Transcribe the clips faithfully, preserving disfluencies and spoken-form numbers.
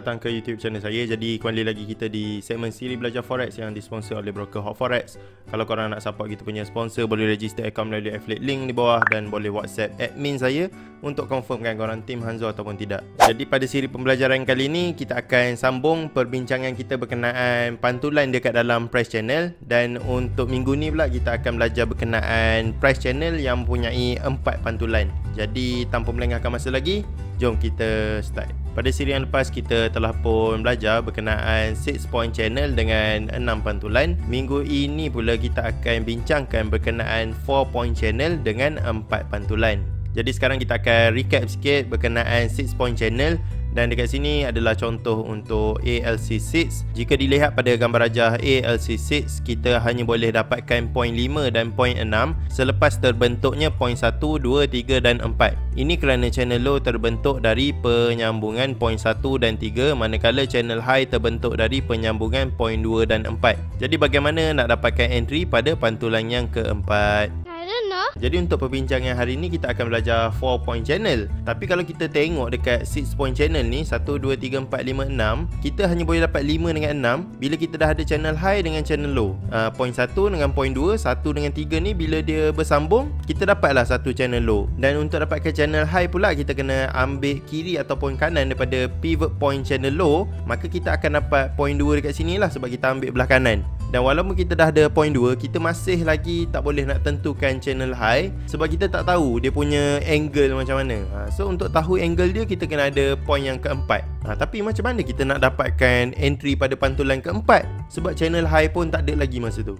selamat datang ke YouTube channel saya. Jadi kembali lagi kita di segmen siri belajar forex yang disponsor oleh broker HotForex. Kalau korang nak support kita punya sponsor, boleh register akaun melalui affiliate link di bawah dan boleh WhatsApp admin saya untuk confirmkan korang team Hanzo ataupun tidak. Jadi pada siri pembelajaran kali ini kita akan sambung perbincangan kita berkenaan pantulan dekat dalam Price Channel, dan untuk minggu ni pula kita akan belajar berkenaan Price Channel yang mempunyai empat pantulan. Jadi tanpa melengahkan masa lagi, jom kita start. Pada siri yang lepas kita telah pun belajar berkenaan six point channel dengan enam pantulan. Minggu ini pula kita akan bincangkan berkenaan four point channel dengan empat pantulan. Jadi sekarang kita akan recap sikit berkenaan six point channel, dan dekat sini adalah contoh untuk A L C six. Jika dilihat pada gambar rajah A L C six, kita hanya boleh dapatkan point lima dan point enam selepas terbentuknya point satu, dua, tiga dan empat. Ini kerana channel low terbentuk dari penyambungan point satu dan tiga, manakala channel high terbentuk dari penyambungan point dua dan empat. Jadi bagaimana nak dapatkan entry pada pantulan yang keempat? Jadi untuk perbincangan hari ni kita akan belajar four point channel. Tapi kalau kita tengok dekat six point channel ni, satu, dua, tiga, empat, lima, enam, kita hanya boleh dapat lima dengan enam bila kita dah ada channel high dengan channel low. uh, Point satu dengan point dua, satu dengan tiga ni bila dia bersambung, kita dapatlah satu channel low. Dan untuk dapatkan channel high pula, kita kena ambil kiri ataupun kanan daripada pivot point channel low. Maka kita akan dapat point dua dekat sini lah, sebab kita ambil belah kanan. Dan walaupun kita dah ada point dua, kita masih lagi tak boleh nak tentukan channel high sebab kita tak tahu dia punya angle macam mana. ha, So untuk tahu angle dia, kita kena ada point yang keempat. ha, Tapi macam mana kita nak dapatkan entry pada pantulan keempat sebab channel high pun tak ada lagi masa tu?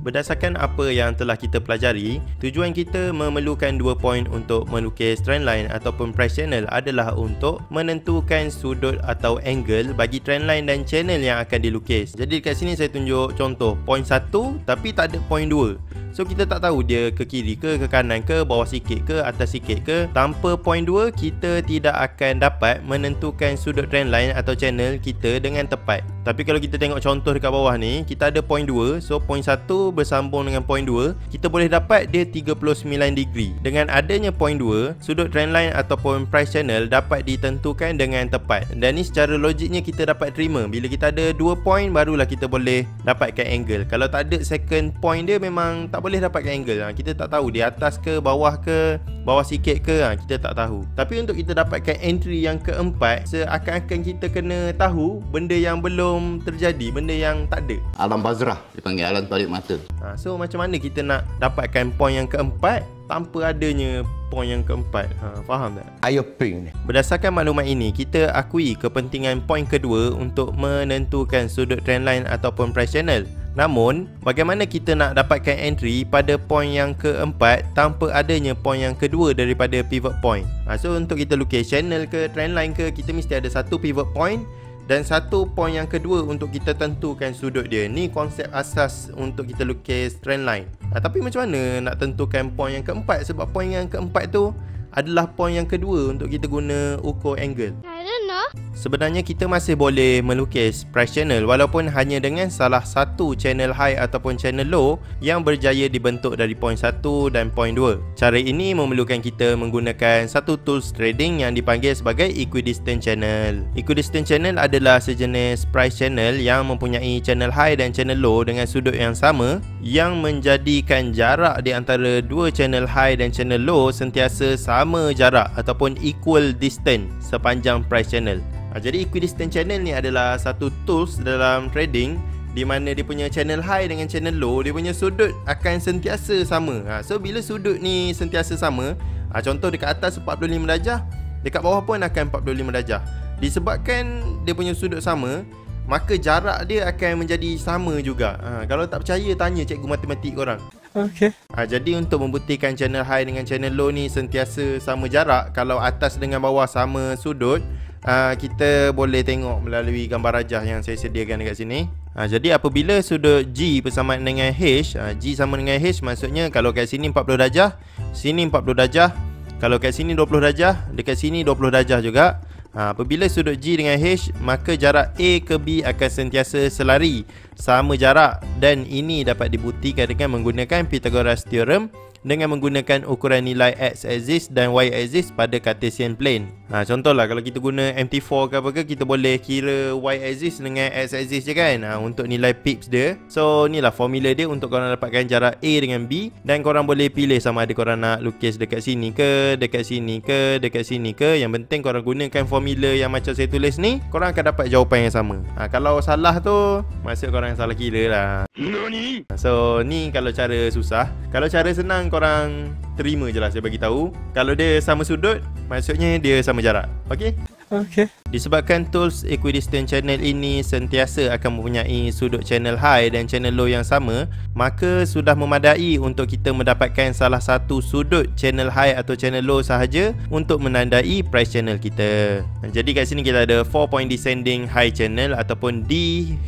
Berdasarkan apa yang telah kita pelajari, tujuan kita memerlukan dua point untuk melukis trendline ataupun price channel adalah untuk menentukan sudut atau angle bagi trendline dan channel yang akan dilukis. Jadi dekat sini saya tunjuk contoh point satu tapi tak ada point dua. So kita tak tahu dia ke kiri ke, ke kanan ke, bawah sikit ke, atas sikit ke. Tanpa point dua, kita tidak akan dapat menentukan sudut trendline atau channel kita dengan tepat. Tapi kalau kita tengok contoh dekat bawah ni, kita ada point dua. So point satu bersambung dengan point dua, kita boleh dapat dia tiga puluh sembilan degree. Dengan adanya point dua, sudut trendline ataupun price channel dapat ditentukan dengan tepat. Dan ni secara logiknya kita dapat terima. Bila kita ada dua point, barulah kita boleh dapatkan angle. Kalau tak ada second point, dia memang tak boleh dapatkan angle. ha, Kita tak tahu dia atas ke, bawah ke, bawah sikit ke, ha, kita tak tahu. Tapi untuk kita dapatkan entry yang keempat, seakan-akan kita kena tahu benda yang belum terjadi, benda yang tak ada. Alam bazrah dipanggil, alam balik mata. Ha, so macam mana kita nak dapatkan point yang keempat tanpa adanya point yang keempat? ha, Faham tak? Ayo ping. Berdasarkan maklumat ini, kita akui kepentingan point kedua untuk menentukan sudut trendline ataupun price channel. Namun, bagaimana kita nak dapatkan entry pada point yang keempat tanpa adanya point yang kedua daripada pivot point? ha, So untuk kita lukis channel ke, trendline ke, kita mesti ada satu pivot point dan satu point yang kedua untuk kita tentukan sudut dia. Ni konsep asas untuk kita lukis trendline. ha, Tapi macam mana nak tentukan point yang keempat, sebab point yang keempat tu adalah point yang kedua untuk kita guna ukur angle. Sebenarnya kita masih boleh melukis price channel walaupun hanya dengan salah satu channel high ataupun channel low yang berjaya dibentuk dari point satu dan point dua. Cara ini memerlukan kita menggunakan satu tools trading yang dipanggil sebagai Equidistant Channel. Equidistant Channel adalah sejenis price channel yang mempunyai channel high dan channel low dengan sudut yang sama, yang menjadikan jarak di antara dua channel high dan channel low sentiasa sama jarak ataupun equal distance sepanjang price channel. Ha, jadi Equidistant Channel ni adalah satu tools dalam trading di mana dia punya channel high dengan channel low, dia punya sudut akan sentiasa sama. ha, So bila sudut ni sentiasa sama, ha, contoh dekat atas empat puluh lima darjah, dekat bawah pun akan empat puluh lima darjah. Disebabkan dia punya sudut sama, maka jarak dia akan menjadi sama juga. ha, Kalau tak percaya, tanya cikgu matematik korang. Okay. ha, Jadi untuk membuktikan channel high dengan channel low ni sentiasa sama jarak, kalau atas dengan bawah sama sudut, Uh, kita boleh tengok melalui gambar rajah yang saya sediakan dekat sini. Ha, jadi apabila sudut G bersamaan dengan H, ha, G sama dengan H, maksudnya kalau kat sini empat puluh darjah, sini empat puluh darjah, kalau kat sini dua puluh darjah, dekat sini dua puluh darjah juga. Ha, apabila sudut G dengan H, maka jarak A ke B akan sentiasa selari sama jarak, dan ini dapat dibuktikan dengan menggunakan Pythagoras theorem dengan menggunakan ukuran nilai x-axis dan y-axis pada Cartesian plane. Ha, contohlah kalau kita guna M T four ke apa ke, kita boleh kira y-axis dengan x-axis je kan, ha, untuk nilai pips dia. So ni lah formula dia untuk korang dapatkan jarak A dengan B, dan korang boleh pilih sama ada korang nak lukis dekat sini ke, dekat sini ke, dekat sini ke. Yang penting korang gunakan formula yang macam saya tulis ni, korang akan dapat jawapan yang sama. Ha, kalau salah tu maksud korang salah kira lah. Nani? So ni kalau cara susah. Kalau cara senang korang terima je lah saya bagi tahu. Kalau dia sama sudut, maksudnya dia sama jarak. Okey? Okey. Disebabkan tools Equidistant Channel ini sentiasa akan mempunyai sudut channel high dan channel low yang sama, maka sudah memadai untuk kita mendapatkan salah satu sudut channel high atau channel low sahaja untuk menandai price channel kita. Jadi kat sini kita ada four point descending high channel ataupun D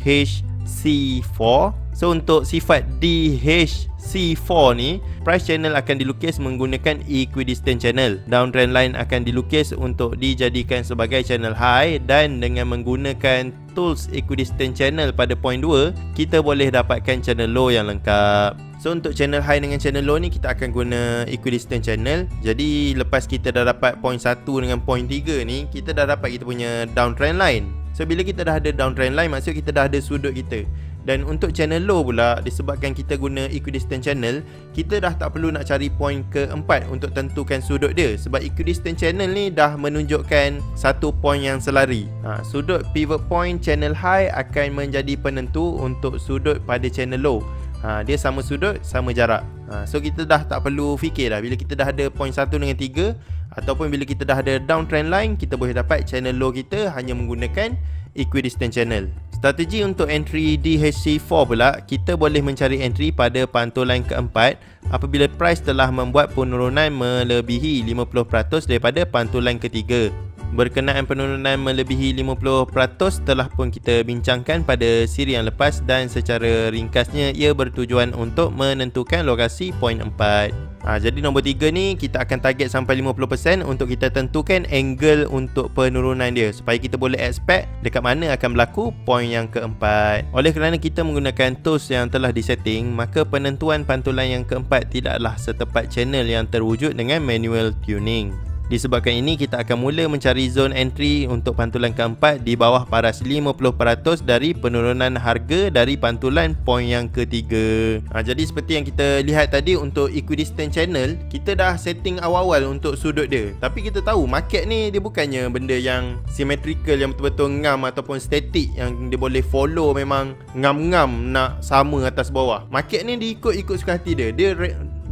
H C four. So untuk sifat D H C four ni, price channel akan dilukis menggunakan equidistant channel. Downtrend line akan dilukis untuk dijadikan sebagai channel high, dan dengan menggunakan tools equidistant channel pada point dua, kita boleh dapatkan channel low yang lengkap. So untuk channel high dengan channel low ni kita akan guna equidistant channel. Jadi lepas kita dah dapat point satu dengan point tiga ni, kita dah dapat kita punya downtrend line. So bila kita dah ada downtrend line, maksud kita dah ada sudut kita. Dan untuk channel low pula, disebabkan kita guna equidistant channel, kita dah tak perlu nak cari point keempat untuk tentukan sudut dia, sebab equidistant channel ni dah menunjukkan satu point yang selari. ha, Sudut pivot point channel high akan menjadi penentu untuk sudut pada channel low. ha, Dia sama sudut, sama jarak. ha, So kita dah tak perlu fikir dah. Bila kita dah ada point satu dengan tiga, ataupun bila kita dah ada downtrend line, kita boleh dapat channel low kita hanya menggunakan equidistant channel. Strategi untuk entry D H C four pula, kita boleh mencari entry pada pantulan keempat apabila price telah membuat penurunan melebihi lima puluh peratus daripada pantulan ketiga. Berkenaan penurunan melebihi lima puluh peratus telah pun kita bincangkan pada siri yang lepas, dan secara ringkasnya ia bertujuan untuk menentukan lokasi point empat. Ha, jadi nombor tiga ni kita akan target sampai lima puluh peratus untuk kita tentukan angle untuk penurunan dia, supaya kita boleh expect dekat mana akan berlaku point yang keempat. Oleh kerana kita menggunakan tools yang telah disetting, maka penentuan pantulan yang keempat tidaklah setepat channel yang terwujud dengan manual tuning. Disebabkan ini, kita akan mula mencari zone entry untuk pantulan keempat di bawah paras lima puluh peratus dari penurunan harga dari pantulan point yang ketiga. ha, Jadi seperti yang kita lihat tadi, untuk equidistant channel, kita dah setting awal-awal untuk sudut dia. Tapi kita tahu market ni dia bukannya benda yang symmetrical, yang betul-betul ngam ataupun statik, yang dia boleh follow memang ngam-ngam nak sama atas bawah. Market ni diikut-ikut suka hati dia. Dia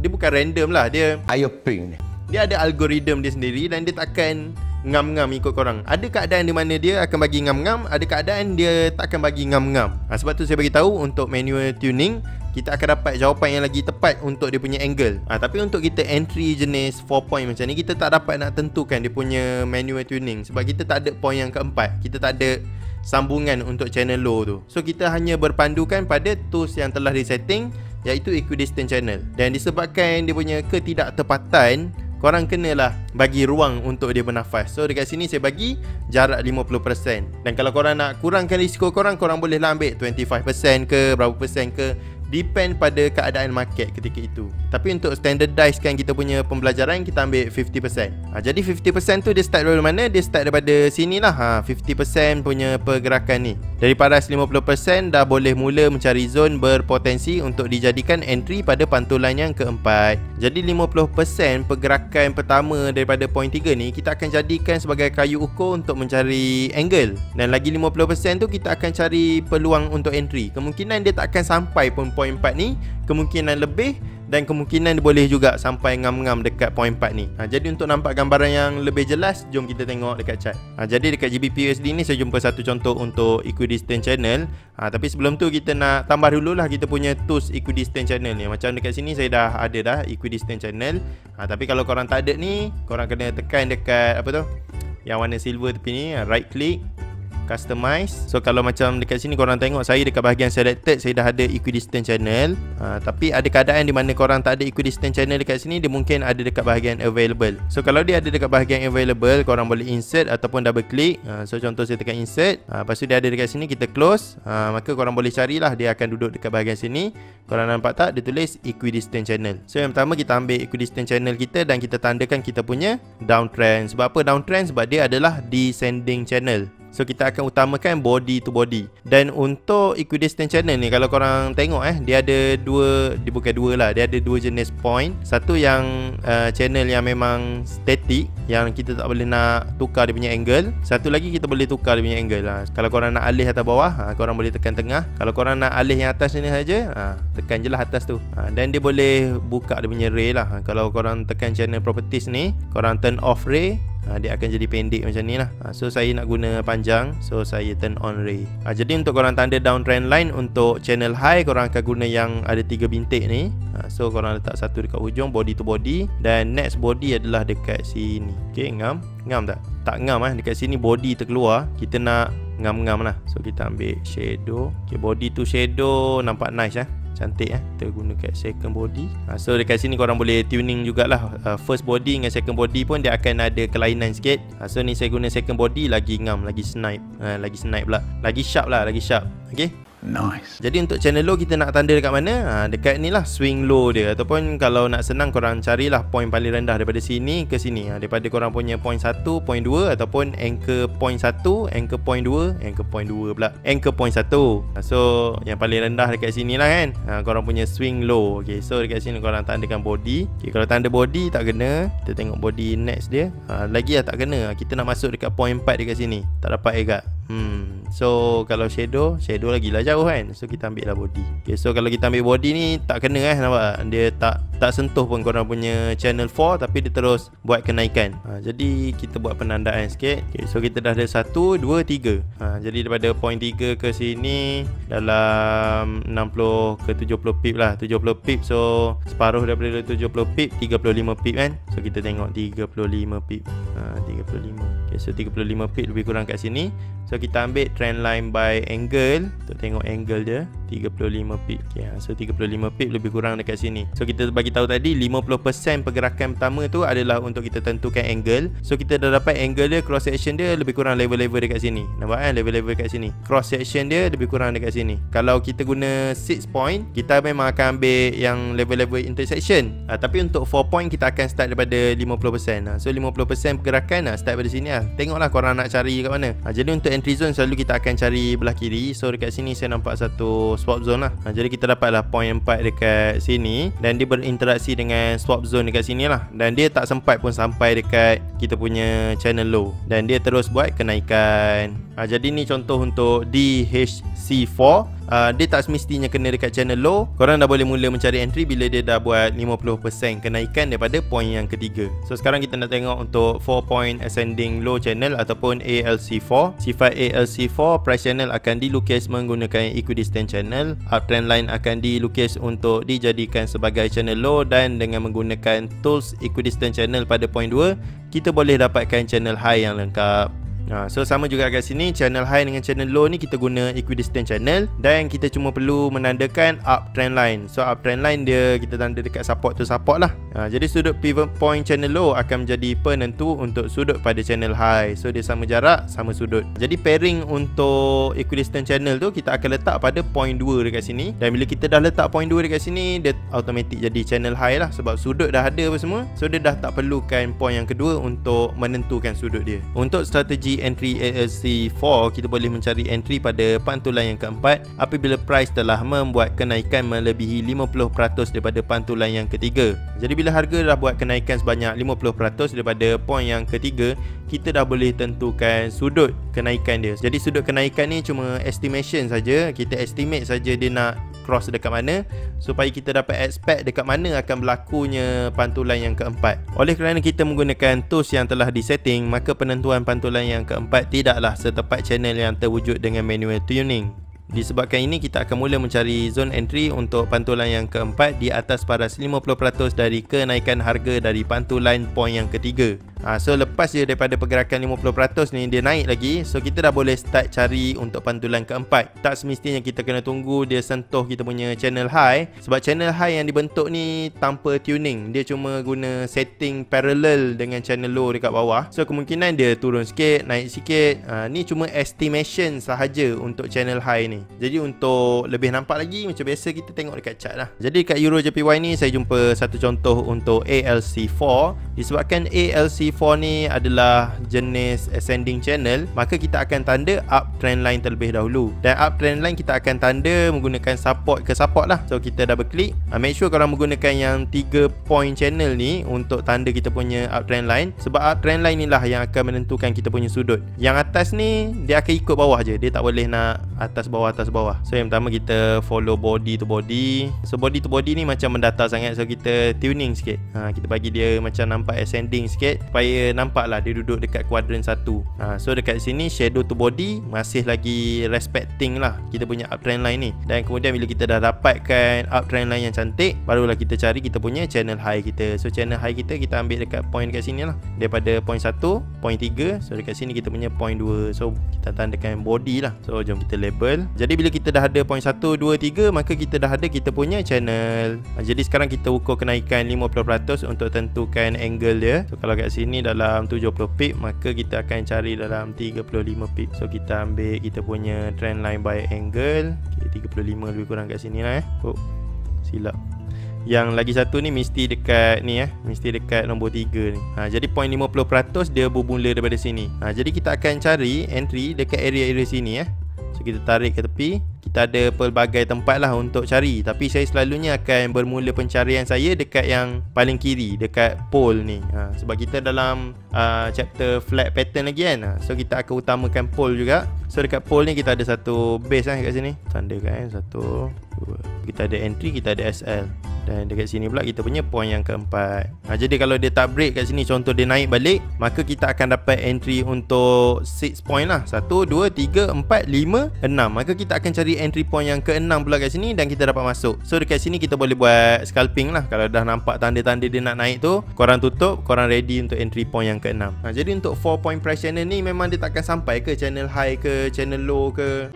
dia bukan random lah. Dia ayo ping ni, dia ada algoritma dia sendiri, dan dia takkan ngam-ngam ikut korang. Ada keadaan di mana dia akan bagi ngam-ngam, ada keadaan dia takkan bagi ngam-ngam. ha, Sebab tu saya bagi tahu untuk manual tuning, kita akan dapat jawapan yang lagi tepat untuk dia punya angle. ha, Tapi untuk kita entry jenis four point macam ni, kita tak dapat nak tentukan dia punya manual tuning, sebab kita tak ada point yang keempat, kita tak ada sambungan untuk channel low tu. So kita hanya berpandukan pada tools yang telah disetting, iaitu equidistant channel. Dan disebabkan dia punya ketidaktepatan, korang kenalah bagi ruang untuk dia bernafas. So dekat sini saya bagi jarak lima puluh peratus. Dan kalau korang nak kurangkan risiko korang, korang bolehlah ambil dua puluh lima peratus ke, berapa persen ke, depend pada keadaan market ketika itu. Tapi untuk standardizekan kita punya pembelajaran, kita ambil lima puluh peratus. ha, Jadi lima puluh peratus tu dia start dari mana? Dia start daripada sini lah. ha, lima puluh peratus punya pergerakan ni. Dari paras lima puluh peratus dah boleh mula mencari zon berpotensi untuk dijadikan entry pada pantulan yang keempat. Jadi lima puluh peratus pergerakan pertama daripada point tiga ni, kita akan jadikan sebagai kayu ukur untuk mencari angle. Dan lagi lima puluh peratus tu kita akan cari peluang untuk entry. Kemungkinan dia tak akan sampai pun point empat ni, kemungkinan lebih, dan kemungkinan dia boleh juga sampai ngam-ngam dekat point empat ni. ha, Jadi untuk nampak gambaran yang lebih jelas, jom kita tengok dekat chart. ha, Jadi dekat G B P U S D ni saya jumpa satu contoh untuk equidistant channel. ha, Tapi sebelum tu kita nak tambah dululah kita punya tools equidistant channel ni. Macam dekat sini saya dah ada dah equidistant channel. ha, Tapi kalau korang tak ada ni, korang kena tekan dekat apa tu yang warna silver tepi ni, right click, customize. So kalau macam dekat sini korang tengok, saya dekat bahagian selected, saya dah ada equidistant channel. uh, Tapi ada keadaan di mana korang tak ada equidistant channel dekat sini, dia mungkin ada dekat bahagian available. So kalau dia ada dekat bahagian available, korang boleh insert ataupun double click. uh, So contoh saya tekan insert, uh, lepas tu dia ada dekat sini, kita close. uh, Maka korang boleh carilah, dia akan duduk dekat bahagian sini. Korang nampak tak, dia tulis equidistant channel. So yang pertama kita ambil equidistant channel kita dan kita tandakan kita punya downtrend. Sebab apa downtrend? Sebab dia adalah descending channel. So kita akan utamakan body to body. Dan untuk equidistant channel ni, kalau korang tengok eh, dia ada dua, dia bukan dua lah, dia ada dua jenis point. Satu yang uh, channel yang memang static, yang kita tak boleh nak tukar dia punya angle. Satu lagi kita boleh tukar dia punya angle. ha. Kalau korang nak alih atas bawah, ha, korang boleh tekan tengah. Kalau korang nak alih yang atas ni saja, ha, tekan je lah atas tu. ha, Dan dia boleh buka dia punya ray lah. ha, Kalau korang tekan channel properties ni, korang turn off ray, Ha, dia akan jadi pendek macam ni lah. ha, So saya nak guna panjang, so saya turn on ray. ha, Jadi untuk korang tanda downtrend line, untuk channel high korang akan guna yang ada tiga bintik ni. ha, So korang letak satu dekat hujung, body to body. Dan next body adalah dekat sini. Okay, ngam? Ngam tak? Tak ngam lah, eh. Dekat sini body terkeluar. Kita nak ngam-ngam lah. So kita ambil shadow. Okay, body to shadow nampak nice lah, eh. Cantik eh. Kita guna kat second body. ha, So dekat sini korang boleh tuning jugalah. uh, First body dengan second body pun dia akan ada kelainan sikit. ha, So ni saya guna second body, lagi ngam, lagi snipe. ha, Lagi snipe pula, lagi sharp lah, lagi sharp. Okay, nice. Jadi untuk channel low kita nak tanda dekat mana? ha, Dekat ni lah swing low dia. Ataupun kalau nak senang korang carilah point paling rendah daripada sini ke sini. ha, Daripada korang punya point satu, point dua, ataupun anchor point satu, anchor point dua, anchor point dua pula, anchor point satu. ha, So yang paling rendah dekat sini lah kan. ha, Korang punya swing low. Okay, so dekat sini korang tandakan body. Okay, kalau tanda body tak kena. Kita tengok body next dia. ha, Lagi lah tak kena. Kita nak masuk dekat point empat dekat sini, tak dapat agak. Hmm, so kalau shadow, shadow lagi lah jauh kan. So kita ambil lah body. Okay, so kalau kita ambil body ni tak kena eh, nampak? Dia tak tak sentuh pun korang punya channel empat, tapi dia terus buat kenaikan. ha, Jadi kita buat penandaan sikit. Okay, so kita dah ada satu, dua, tiga. ha, Jadi daripada point tiga ke sini dalam enam puluh ke tujuh puluh pip lah. Tujuh puluh pip, so separuh daripada tujuh puluh pip, tiga puluh lima pip kan. So kita tengok tiga puluh lima pip. ha, tiga puluh lima. Okay, so tiga puluh lima pip lebih kurang kat sini. So kita ambil trend line by angle, untuk tengok angle dia tiga puluh lima pip. Okay, so tiga puluh lima pip lebih kurang dekat sini. So kita bagi tahu tadi lima puluh peratus pergerakan pertama tu adalah untuk kita tentukan angle. So kita dah dapat angle dia, cross section dia lebih kurang level-level dekat sini. Nampak kan level-level dekat sini. Cross section dia lebih kurang dekat sini. Kalau kita guna enam point, kita memang akan ambil yang level-level intersection. ha, Tapi untuk empat point kita akan start daripada lima puluh peratus. ha, So lima puluh peratus pergerakan ha, start daripada sini. ha. Tengoklah korang nak cari kat mana. ha, Jadi untuk entry zone selalu kita akan cari belah kiri. So dekat sini saya nampak satu swap zone lah. ha, Jadi kita dapatlah point empat dekat sini, dan dia berinteraksi dengan swap zone dekat sini lah. Dan dia tak sempat pun sampai dekat kita punya channel low, dan dia terus buat kenaikan. ha, Jadi ni contoh untuk D H C four. Uh, dia tak semestinya kena dekat channel low. Korang dah boleh mula mencari entry bila dia dah buat lima puluh peratus kenaikan daripada point yang ketiga. So sekarang kita nak tengok untuk four point ascending low channel ataupun A L C four. Sifat A L C four, price channel akan dilukis menggunakan equidistant channel. Uptrend line akan dilukis untuk dijadikan sebagai channel low, dan dengan menggunakan tools equidistant channel pada point dua, kita boleh dapatkan channel high yang lengkap. Ha, so sama juga kat sini, channel high dengan channel low ni kita guna equidistant channel, dan kita cuma perlu menandakan uptrend line. So uptrend line dia kita tanda dekat support tu support lah. ha, Jadi sudut pivot point channel low akan menjadi penentu untuk sudut pada channel high. So dia sama jarak, sama sudut. Jadi pairing untuk equidistant channel tu kita akan letak pada point dua dekat sini. Dan bila kita dah letak point dua dekat sini, dia automatik jadi channel high lah, sebab sudut dah ada apa semua. So dia dah tak perlukan point yang kedua untuk menentukan sudut dia. Untuk strategi entry A L C four, kita boleh mencari entry pada pantulan yang keempat apabila price telah membuat kenaikan melebihi lima puluh peratus daripada pantulan yang ketiga. Jadi bila harga dah buat kenaikan sebanyak lima puluh peratus daripada point yang ketiga, kita dah boleh tentukan sudut kenaikan dia. Jadi sudut kenaikan ni cuma estimation saja, kita estimate saja dia nak cross dekat mana, supaya kita dapat expect dekat mana akan berlakunya pantulan yang keempat. Oleh kerana kita menggunakan tools yang telah disetting, maka penentuan pantulan yang keempat tidaklah setepat channel yang terwujud dengan manual tuning. Disebabkan ini, kita akan mula mencari zone entry untuk pantulan yang keempat di atas paras lima puluh peratus dari kenaikan harga dari pantulan point yang ketiga. Ha, so lepas je daripada pergerakan lima puluh peratus ni, dia naik lagi. So kita dah boleh start cari untuk pantulan keempat. Tak semestinya kita kena tunggu dia sentuh kita punya channel high, sebab channel high yang dibentuk ni tanpa tuning. Dia cuma guna setting parallel dengan channel low dekat bawah. So kemungkinan dia turun sikit, naik sikit. ha, Ni cuma estimation sahaja untuk channel high ni. Jadi untuk lebih nampak lagi, macam biasa kita tengok dekat chart lah. Jadi dekat EuroJPY ni saya jumpa satu contoh untuk A L C four. Disebabkan A L C four ni adalah jenis ascending channel, maka kita akan tanda uptrend line terlebih dahulu. Dan uptrend line kita akan tanda menggunakan support ke support lah. So kita double click. Make sure korang menggunakan yang tiga point channel ni untuk tanda kita punya uptrend line, sebab uptrend line ni lah yang akan menentukan kita punya sudut. Yang atas ni dia akan ikut bawah je, dia tak boleh nak atas bawah atas bawah. So yang pertama kita follow body to body. So body to body ni macam mendatar sangat, so kita tuning sikit. ha, Kita bagi dia macam nampak ascending sikit supaya nampak lah dia duduk dekat kuadran satu. ha, So dekat sini shadow to body masih lagi respecting lah kita punya uptrend line ni. Dan kemudian bila kita dah dapatkan uptrend line yang cantik, barulah kita cari kita punya channel high kita. So channel high kita, kita ambil dekat point dekat sini lah, daripada point satu, point tiga. So dekat sini kita punya point dua. So kita tandakan body lah. So jom kita label. Jadi bila kita dah ada point satu, dua, tiga, maka kita dah ada kita punya channel. Jadi sekarang kita ukur kenaikan lima puluh peratus untuk tentukan angle dia. So kalau kat sini dalam tujuh puluh pip, maka kita akan cari dalam tiga puluh lima pip. So kita ambil kita punya trend line by angle. Okay, tiga puluh lima lebih kurang kat sini lah eh. Oh, silap. Yang lagi satu ni mesti dekat ni eh, mesti dekat nombor tiga ni. ha, Jadi point lima puluh peratus dia bermula daripada sini. ha, Jadi kita akan cari entry dekat area-area sini eh. So kita tarik ke tepi. Kita ada pelbagai tempat lah untuk cari, tapi saya selalunya akan bermula pencarian saya dekat yang paling kiri, dekat pole ni. ha, Sebab kita dalam uh, chapter flat pattern lagi kan. ha, So kita akan utamakan pole juga. So dekat pole ni kita ada satu base lah dekat sini. Tandakan satu, dua. Kita ada entry, kita ada S L. Dan dekat sini pula kita punya point yang keempat. ha, Jadi kalau dia tak break kat sini, contoh dia naik balik, maka kita akan dapat entry untuk enam point lah. Satu, dua, tiga, empat, lima, enam. Maka kita akan cari entry point yang keenam pula kat sini dan kita dapat masuk. So dekat sini kita boleh buat scalping lah. Kalau dah nampak tanda-tanda dia nak naik tu, korang tutup, korang ready untuk entry point yang keenam. ha, Jadi untuk four point price channel ni memang dia takkan sampai ke channel high ke channel low ke.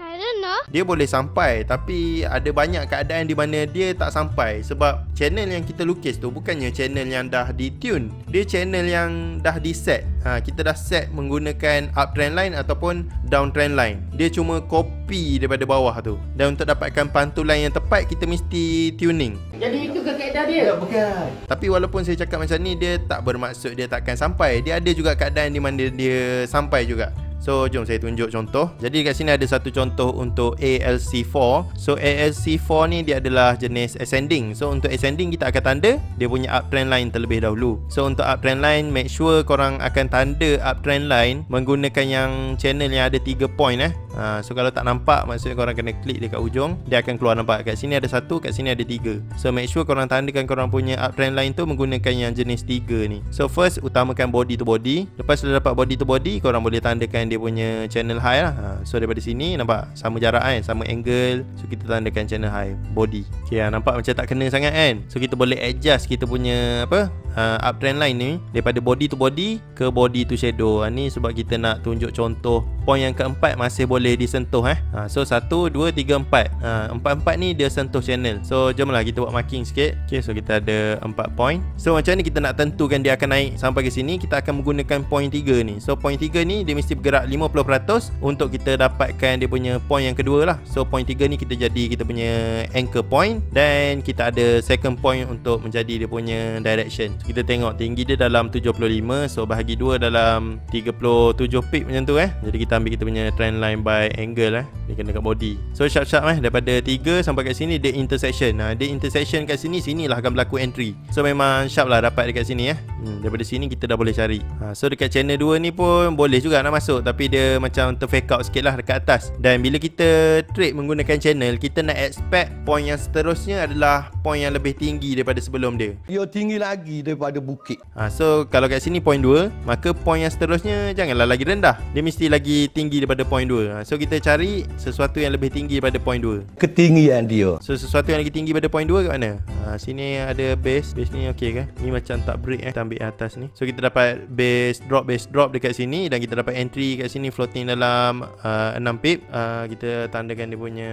Dia boleh sampai, tapi ada banyak keadaan di mana dia tak sampai. Sebab channel yang kita lukis tu bukannya channel yang dah ditune, dia channel yang dah diset. ha, Kita dah set menggunakan uptrend line ataupun downtrend line. Dia cuma copy daripada bawah tu. Dan untuk dapatkan pantulan yang tepat, kita mesti tuning. Jadi itu ke kaedah dia? Bukan. Tapi walaupun saya cakap macam ni, dia tak bermaksud dia takkan sampai. Dia ada juga keadaan di mana dia sampai juga. So jom saya tunjuk contoh. Jadi dekat sini ada satu contoh untuk A L C four. So A L C four ni dia adalah jenis ascending. So untuk ascending kita akan tanda dia punya uptrend line terlebih dahulu. So untuk uptrend line, make sure korang akan tanda uptrend line menggunakan yang channel yang ada tiga point eh. ha, So kalau tak nampak, maksudnya korang kena klik dekat ujung, dia akan keluar. Nampak kat sini ada satu, kat sini ada tiga. So make sure korang tandakan korang punya uptrend line tu menggunakan yang jenis tiga ni. So first utamakan body to body. Lepas sudah dapat body to body, korang boleh tandakan dia punya channel high lah. ha, So daripada sini nampak sama jarak kan, sama angle. So kita tandakan channel high body. Okay, ha, nampak macam tak kena sangat kan. So kita boleh adjust kita punya apa ha, uptrend line ni daripada body to body ke body to shadow. ha, Ni sebab kita nak tunjuk contoh point yang keempat masih boleh disentuh eh. ha, So satu, dua, tiga, empat. Empat-empat ni dia sentuh channel. So jomlah kita buat marking sikit. Okay, so kita ada empat point. So macam ni kita nak tentukan dia akan naik sampai ke sini, kita akan menggunakan point tiga ni. So point tiga ni dia mesti bergerak lima puluh peratus untuk kita dapatkan dia punya point yang kedua lah. So point tiga ni kita jadi kita punya anchor point, dan kita ada second point untuk menjadi dia punya direction. So, kita tengok tinggi dia dalam tujuh puluh lima, so bahagi dua dalam tiga puluh tujuh pip macam tu eh. Jadi kita ambil kita punya trend line by angle eh, dia kena kat body. So sharp-sharp eh, daripada tiga sampai kat sini dia intersection. ha, Dia intersection kat sini, sinilah akan berlaku entry. So memang sharp lah dapat dekat sini eh. hmm, Daripada sini kita dah boleh cari. ha, So dekat channel dua ni pun boleh juga nak masuk, tapi tapi dia macam terfake out sikit lah dekat atas. Dan bila kita trade menggunakan channel, kita nak expect point yang seterusnya adalah point yang lebih tinggi daripada sebelum dia. Ia tinggi lagi daripada bukit. ha, So kalau kat sini point dua, maka point yang seterusnya janganlah lagi rendah, dia mesti lagi tinggi daripada point dua. ha, So kita cari sesuatu yang lebih tinggi daripada point dua, ketinggian dia. So sesuatu yang lagi tinggi daripada point dua kat mana? ha, Sini ada base. Base ni ok ke? Ni macam tak break eh. Kita ambil atas ni. So kita dapat base drop, base drop dekat sini. Dan kita dapat entry kat sini floating dalam uh, enam pip. uh, Kita tandakan dia punya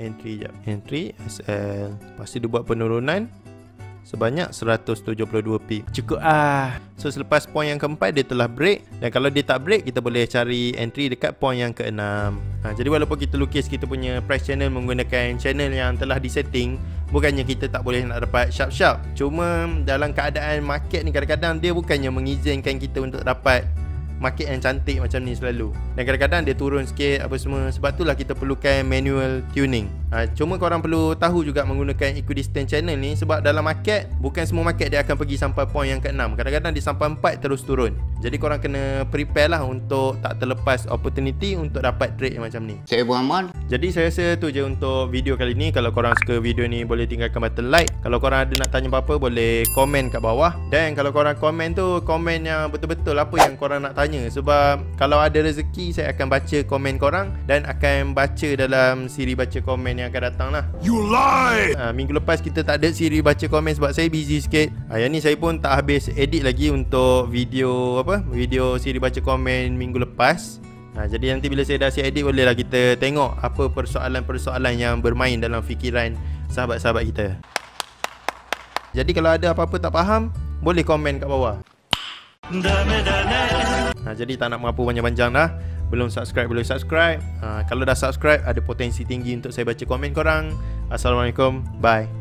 entry sekejap. Entry S L. Lepas tu dia buat penurunan sebanyak seratus tujuh puluh dua pip. Cukup ah. So selepas point yang keempat dia telah break. Dan kalau dia tak break, kita boleh cari entry dekat point yang keenam. ha, Jadi walaupun kita lukis kita punya price channel menggunakan channel yang telah disetting, bukannya kita tak boleh nak dapat sharp-sharp. Cuma dalam keadaan market ni kadang-kadang dia bukannya mengizinkan kita untuk dapat market yang cantik macam ni selalu. Dan kadang-kadang dia turun sikit apa semua. Sebab itulah kita perlukan manual tuning. ha, Cuma korang perlu tahu juga menggunakan equidistant channel ni, sebab dalam market, bukan semua market dia akan pergi sampai point yang keenam. Kadang-kadang dia sampai empat terus turun. Jadi korang kena prepare lah untuk tak terlepas opportunity untuk dapat trade macam ni. Saya beramal. Jadi saya rasa tu je untuk video kali ni. Kalau korang suka video ni, boleh tinggalkan button like. Kalau korang ada nak tanya apa-apa, boleh komen kat bawah. Dan kalau korang komen tu, komen yang betul-betul apa yang korang nak tanya. Sebab kalau ada rezeki, saya akan baca komen korang dan akan baca dalam siri baca komen yang akan datang lah. You lie! ha, Minggu lepas kita tak ada siri baca komen sebab saya busy sikit. ha, Yang ni saya pun tak habis edit lagi untuk video apa video siri baca komen minggu lepas. ha, Jadi nanti bila saya dah siap edit, bolehlah kita tengok apa persoalan-persoalan yang bermain dalam fikiran sahabat-sahabat kita. Jadi kalau ada apa-apa tak faham, boleh komen kat bawah. Ha, jadi tak nak mengapu panjang-panjang dah. Belum subscribe, boleh subscribe. ha, Kalau dah subscribe, ada potensi tinggi untuk saya baca komen korang. Assalamualaikum, bye.